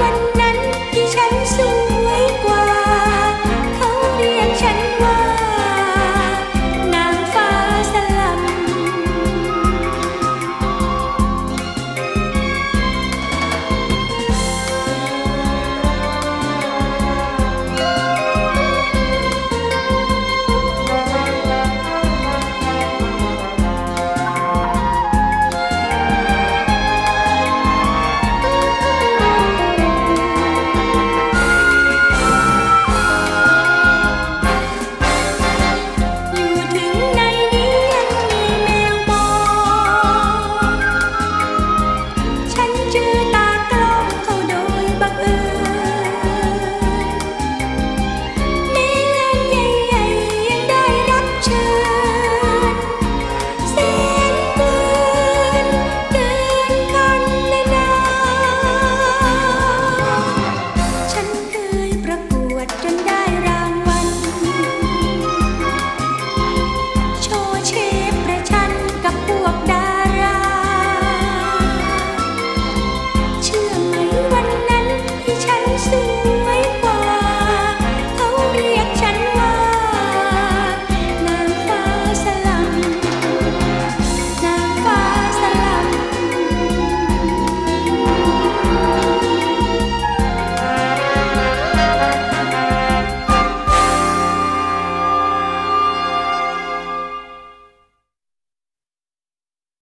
vân.